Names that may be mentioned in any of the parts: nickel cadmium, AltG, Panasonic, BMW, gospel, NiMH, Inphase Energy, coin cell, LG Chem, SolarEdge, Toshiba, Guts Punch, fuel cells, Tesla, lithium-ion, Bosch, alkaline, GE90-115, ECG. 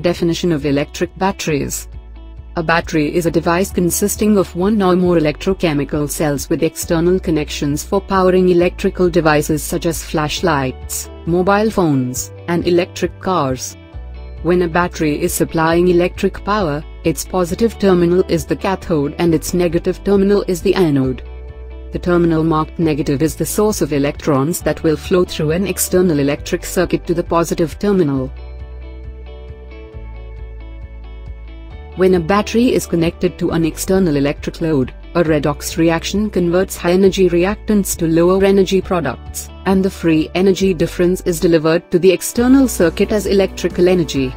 Definition of electric batteries. A battery is a device consisting of one or more electrochemical cells with external connections for powering electrical devices such as flashlights, mobile phones, and electric cars. When a battery is supplying electric power, its positive terminal is the cathode and its negative terminal is the anode. The terminal marked negative is the source of electrons that will flow through an external electric circuit to the positive terminal. When a battery is connected to an external electric load, a redox reaction converts high-energy reactants to lower-energy products, and the free energy difference is delivered to the external circuit as electrical energy.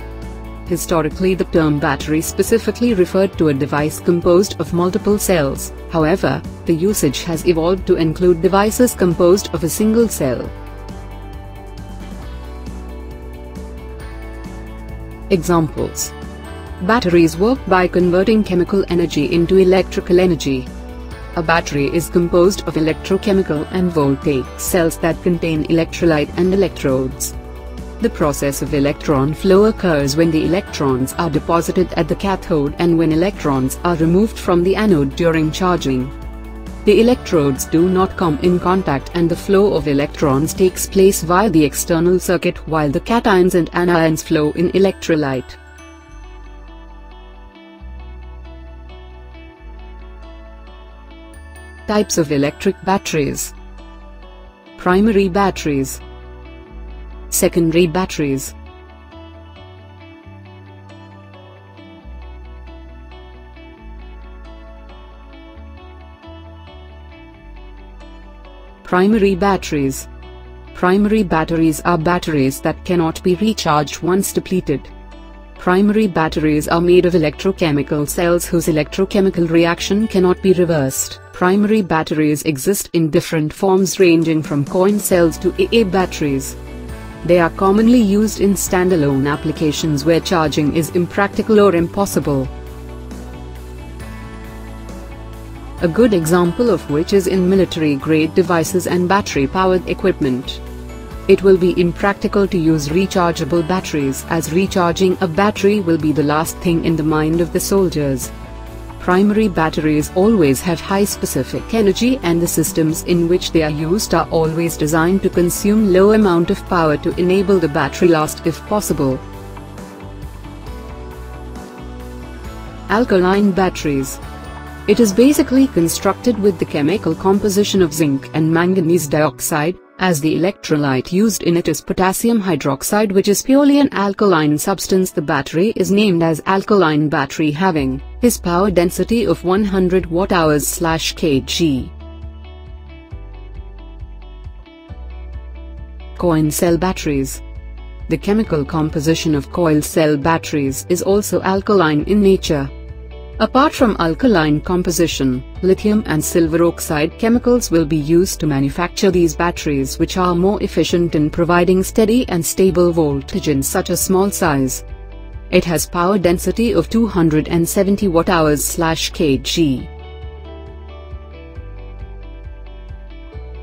Historically, the term battery specifically referred to a device composed of multiple cells. However, the usage has evolved to include devices composed of a single cell. Examples. Batteries work by converting chemical energy into electrical energy. A battery is composed of electrochemical and voltaic cells that contain electrolyte and electrodes. The process of electron flow occurs when the electrons are deposited at the cathode and when electrons are removed from the anode during charging. The electrodes do not come in contact and the flow of electrons takes place via the external circuit while the cations and anions flow in electrolyte. Types of electric batteries. Primary batteries. Secondary batteries. Primary batteries. Primary batteries are batteries that cannot be recharged once depleted. Primary batteries are made of electrochemical cells whose electrochemical reaction cannot be reversed. Primary batteries exist in different forms ranging from coin cells to AA batteries. They are commonly used in standalone applications where charging is impractical or impossible. A good example of which is in military-grade devices and battery-powered equipment. It will be impractical to use rechargeable batteries as recharging a battery will be the last thing in the mind of the soldiers. Primary batteries always have high specific energy and the systems in which they are used are always designed to consume low amount of power to enable the battery last if possible. Alkaline batteries. It is basically constructed with the chemical composition of zinc and manganese dioxide, as the electrolyte used in it is potassium hydroxide, which is purely an alkaline substance. The battery is named as alkaline battery having its power density of 100 Wh/kg. Coin cell batteries. The chemical composition of coin cell batteries is also alkaline in nature. Apart from alkaline composition, lithium and silver oxide chemicals will be used to manufacture these batteries, which are more efficient in providing steady and stable voltage in such a small size. It has power density of 270 Wh/kg.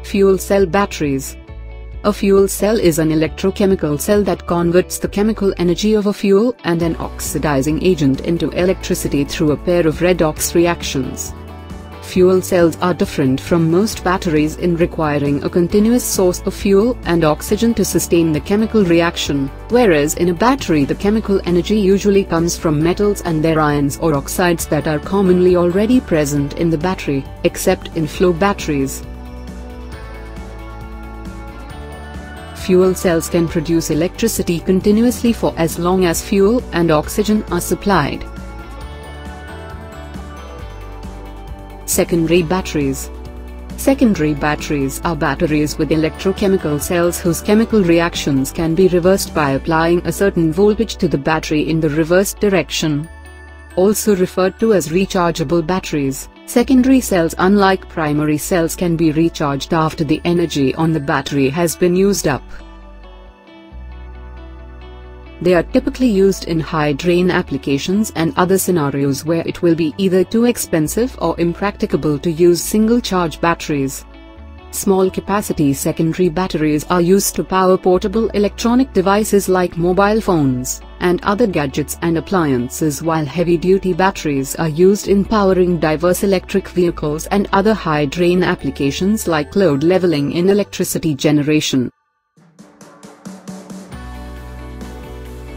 Fuel cell batteries. A fuel cell is an electrochemical cell that converts the chemical energy of a fuel and an oxidizing agent into electricity through a pair of redox reactions. Fuel cells are different from most batteries in requiring a continuous source of fuel and oxygen to sustain the chemical reaction, whereas in a battery the chemical energy usually comes from metals and their ions or oxides that are commonly already present in the battery, except in flow batteries. Fuel cells can produce electricity continuously for as long as fuel and oxygen are supplied. Secondary batteries. Secondary batteries are batteries with electrochemical cells whose chemical reactions can be reversed by applying a certain voltage to the battery in the reverse direction. Also referred to as rechargeable batteries, secondary cells unlike primary cells can be recharged after the energy on the battery has been used up. They are typically used in high-drain applications and other scenarios where it will be either too expensive or impracticable to use single-charge batteries. Small-capacity secondary batteries are used to power portable electronic devices like mobile phones and other gadgets and appliances, while heavy-duty batteries are used in powering diverse electric vehicles and other high-drain applications like load leveling in electricity generation.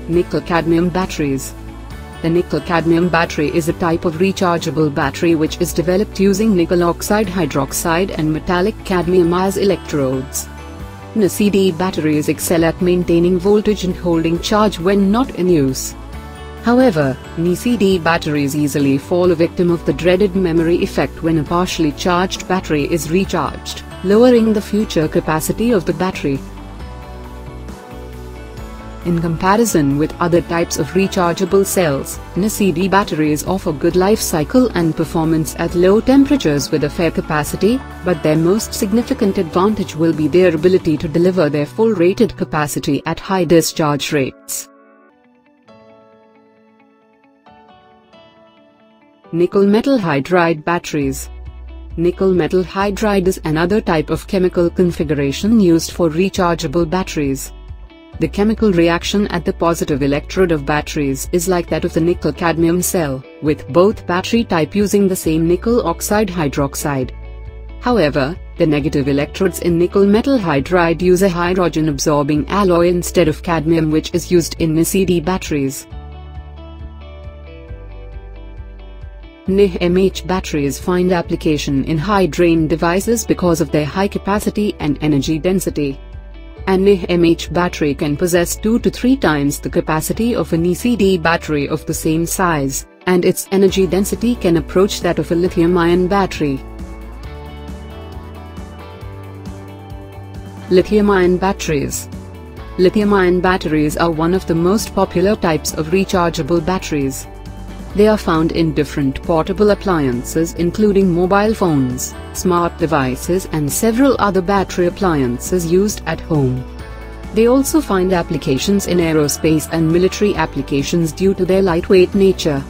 Nickel cadmium batteries. The nickel cadmium battery is a type of rechargeable battery which is developed using nickel oxide hydroxide and metallic cadmium as electrodes. NCD batteries excel at maintaining voltage and holding charge when not in use. However, NCD batteries easily fall a victim of the dreaded memory effect when a partially charged battery is recharged, lowering the future capacity of the battery. In comparison with other types of rechargeable cells, NCD batteries offer good life cycle and performance at low temperatures with a fair capacity, but their most significant advantage will be their ability to deliver their full rated capacity at high discharge rates. Nickel metal hydride batteries. Nickel metal hydride is another type of chemical configuration used for rechargeable batteries. The chemical reaction at the positive electrode of batteries is like that of the nickel cadmium cell, with both battery type using the same nickel oxide hydroxide. However, the negative electrodes in nickel metal hydride use a hydrogen absorbing alloy instead of cadmium, which is used in NCD batteries. NiMH batteries find application in high drain devices because of their high capacity and energy density. An NiMH battery can possess 2 to 3 times the capacity of an NCD battery of the same size, and its energy density can approach that of a lithium-ion battery. Lithium-ion batteries. Lithium-ion batteries are one of the most popular types of rechargeable batteries. They are found in different portable appliances including mobile phones, smart devices and several other battery appliances used at home. They also find applications in aerospace and military applications due to their lightweight nature.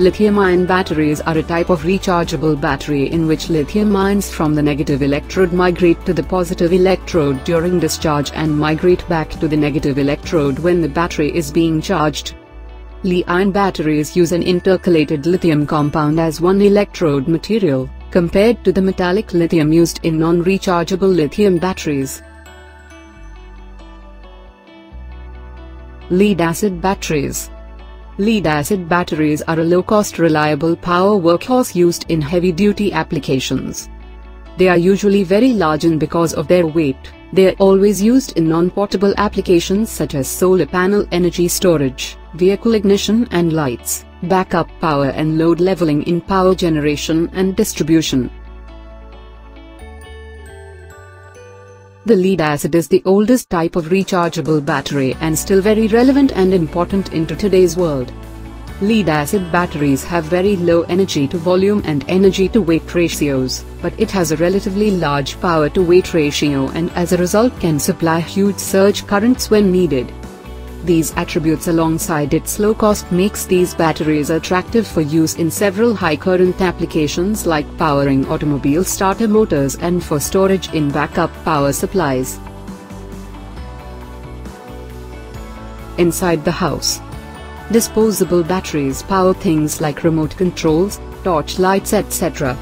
Lithium-ion batteries are a type of rechargeable battery in which lithium ions from the negative electrode migrate to the positive electrode during discharge and migrate back to the negative electrode when the battery is being charged. Li-ion batteries use an intercalated lithium compound as one electrode material, compared to the metallic lithium used in non-rechargeable lithium batteries. Lead-acid batteries. Lead-acid batteries are a low-cost reliable power workhorse used in heavy-duty applications. They are usually very large, and because of their weight, they are always used in non-portable applications such as solar panel energy storage, vehicle ignition and lights, backup power and load leveling in power generation and distribution. The lead-acid is the oldest type of rechargeable battery and still very relevant and important into today's world. Lead-acid batteries have very low energy-to-volume and energy-to-weight ratios, but it has a relatively large power-to-weight ratio and as a result can supply huge surge currents when needed. These attributes alongside its low cost makes these batteries attractive for use in several high current applications like powering automobile starter motors and for storage in backup power supplies. Inside the house. Disposable batteries power things like remote controls, torch lights, etc.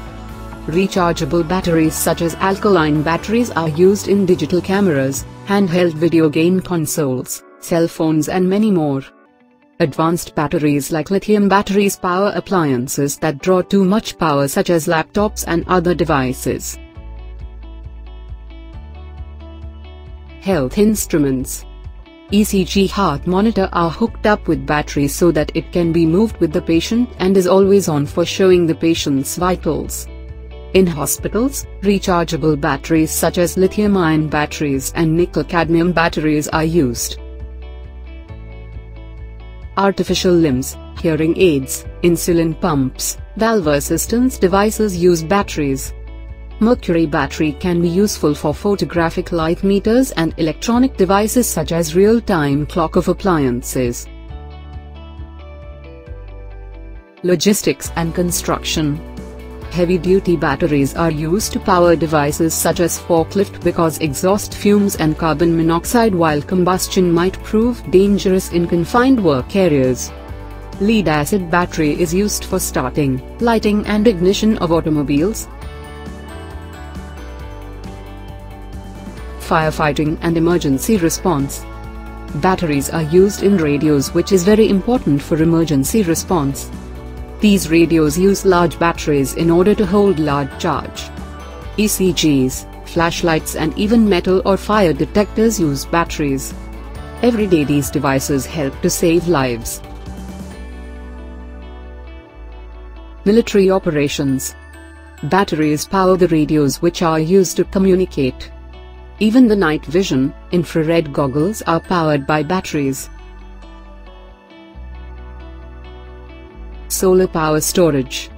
Rechargeable batteries such as alkaline batteries are used in digital cameras, handheld video game consoles, cell phones and many more. Advanced batteries like lithium batteries power appliances that draw too much power such as laptops and other devices. Health instruments. ECG heart monitor are hooked up with batteries so that it can be moved with the patient and is always on for showing the patient's vitals. In hospitals, rechargeable batteries such as lithium-ion batteries and nickel-cadmium batteries are used. Artificial limbs, hearing aids, insulin pumps, valve assistance devices use batteries. Mercury battery can be useful for photographic light meters and electronic devices such as real-time clock of appliances. Logistics and construction. heavy-duty batteries are used to power devices such as forklift because exhaust fumes and carbon monoxide while combustion might prove dangerous in confined work areas. Lead-acid battery is used for starting, lighting and ignition of automobiles, firefighting and emergency response. Batteries are used in radios, which is very important for emergency response. These radios use large batteries in order to hold large charge. ECGs, flashlights and even metal or fire detectors use batteries. Every day these devices help to save lives. Military operations. Batteries power the radios which are used to communicate. Even the night vision, infrared goggles are powered by batteries. Solar power storage.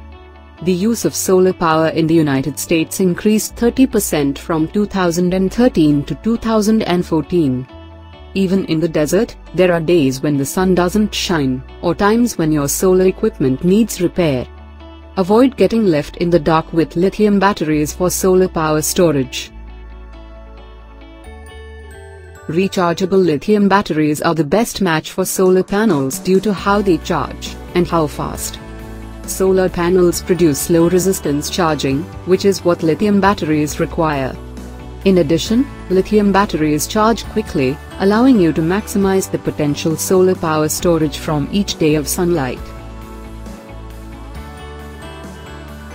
The use of solar power in the United States increased 30% from 2013 to 2014. Even in the desert, there are days when the sun doesn't shine, or times when your solar equipment needs repair. Avoid getting left in the dark with lithium batteries for solar power storage. Rechargeable lithium batteries are the best match for solar panels due to how they charge, and how fast. Solar panels produce low resistance charging, which is what lithium batteries require. In addition, lithium batteries charge quickly, allowing you to maximize the potential solar power storage from each day of sunlight.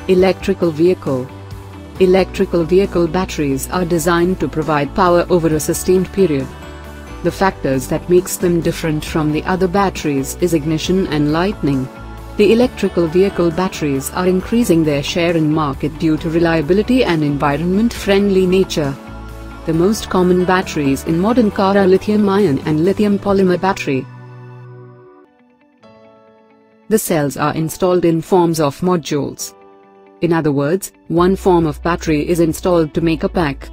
Electrical vehicle. Electrical vehicle batteries are designed to provide power over a sustained period. The factors that makes them different from the other batteries is ignition and lightning. The electrical vehicle batteries are increasing their share in market due to reliability and environment-friendly nature. The most common batteries in modern car are lithium-ion and lithium polymer battery. The cells are installed in forms of modules. In other words, one form of battery is installed to make a pack.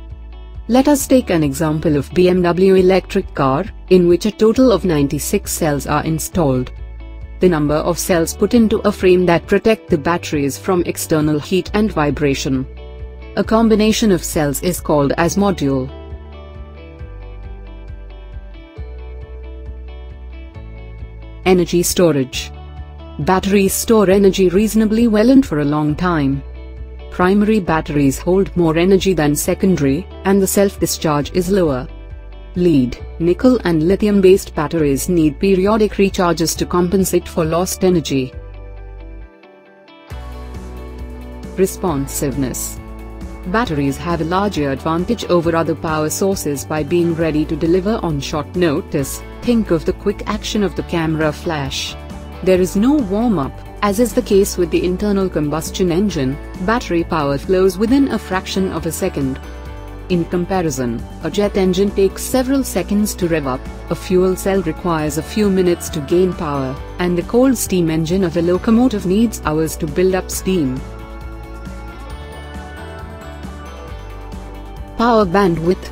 Let us take an example of BMW electric car, in which a total of 96 cells are installed. The number of cells put into a frame that protect the batteries from external heat and vibration. A combination of cells is called as module. Energy storage. Batteries store energy reasonably well and for a long time. Primary batteries hold more energy than secondary, and the self-discharge is lower. Lead, nickel and lithium-based batteries need periodic recharges to compensate for lost energy. Responsiveness. Batteries have a larger advantage over other power sources by being ready to deliver on short notice. Think of the quick action of the camera flash. There is no warm-up, as is the case with the internal combustion engine, battery power flows within a fraction of a second. In comparison, a jet engine takes several seconds to rev up, a fuel cell requires a few minutes to gain power, and the cold steam engine of a locomotive needs hours to build up steam. Power bandwidth.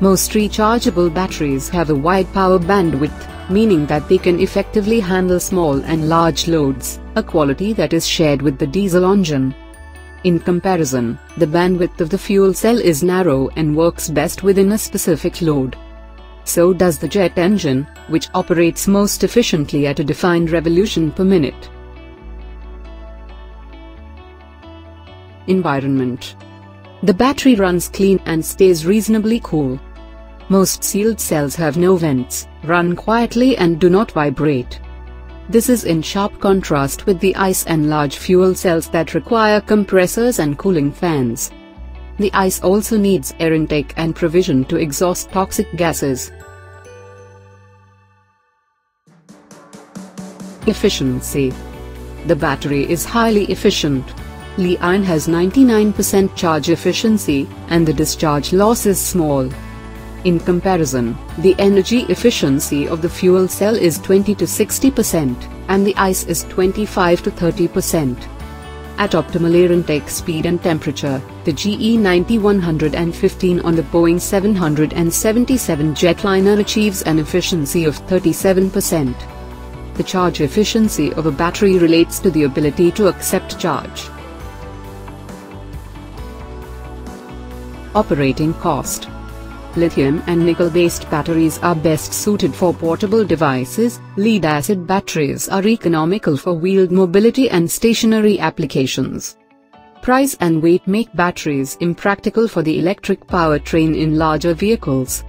Most rechargeable batteries have a wide power bandwidth, meaning that they can effectively handle small and large loads, a quality that is shared with the diesel engine. In comparison, the bandwidth of the fuel cell is narrow and works best within a specific load. So does the jet engine, which operates most efficiently at a defined revolution per minute. Environment. The battery runs clean and stays reasonably cool. Most sealed cells have no vents, run quietly and do not vibrate. This is in sharp contrast with the ICE and large fuel cells that require compressors and cooling fans. The ICE also needs air intake and provision to exhaust toxic gases. Efficiency. The battery is highly efficient. Li-ion has 99% charge efficiency, and the discharge loss is small. In comparison, the energy efficiency of the fuel cell is 20 to 60%, and the ICE is 25 to 30%. At optimal air intake speed and temperature, the GE90-115 on the Boeing 777 jetliner achieves an efficiency of 37%. The charge efficiency of a battery relates to the ability to accept charge. Operating cost. Lithium and nickel-based batteries are best suited for portable devices. Lead-acid batteries are economical for wheeled mobility and stationary applications. Price and weight make batteries impractical for the electric powertrain in larger vehicles.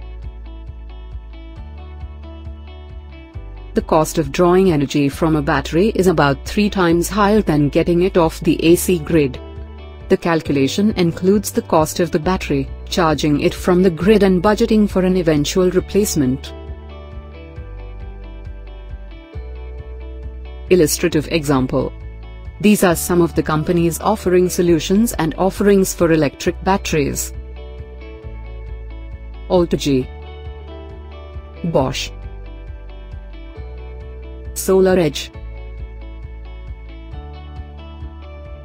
The cost of drawing energy from a battery is about 3 times higher than getting it off the AC grid. The calculation includes the cost of the battery, charging it from the grid and budgeting for an eventual replacement. Illustrative example. These are some of the companies offering solutions and offerings for electric batteries. AltG, Bosch, SolarEdge,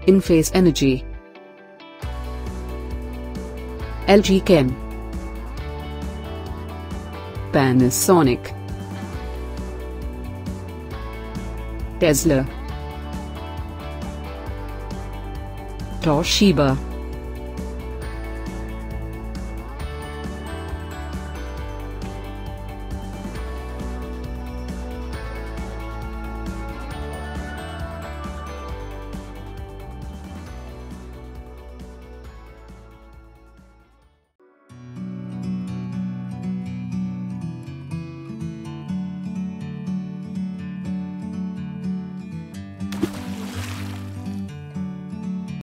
Inphase Energy, LG Chem, Panasonic, Tesla, Toshiba.